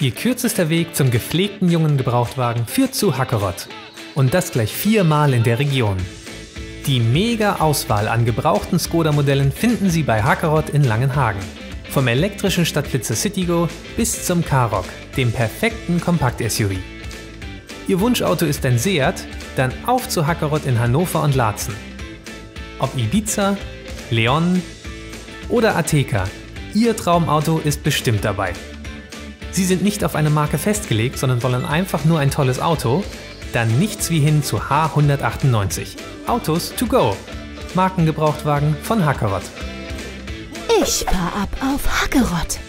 Ihr kürzester Weg zum gepflegten jungen Gebrauchtwagen führt zu Hackerott. Und das gleich viermal in der Region. Die Mega-Auswahl an gebrauchten Skoda-Modellen finden Sie bei Hackerott in Langenhagen. Vom elektrischen Stadtflitzer Citigo bis zum Karoq, dem perfekten Kompakt-SUV. Ihr Wunschauto ist ein SEAT? Dann auf zu Hackerott in Hannover und Laatzen. Ob Ibiza, Leon oder Ateca, Ihr Traumauto ist bestimmt dabei. Sie sind nicht auf eine Marke festgelegt, sondern wollen einfach nur ein tolles Auto? Dann nichts wie hin zu H198. Autos to go. Markengebrauchtwagen von Hackerott. Ich fahr ab auf Hackerott.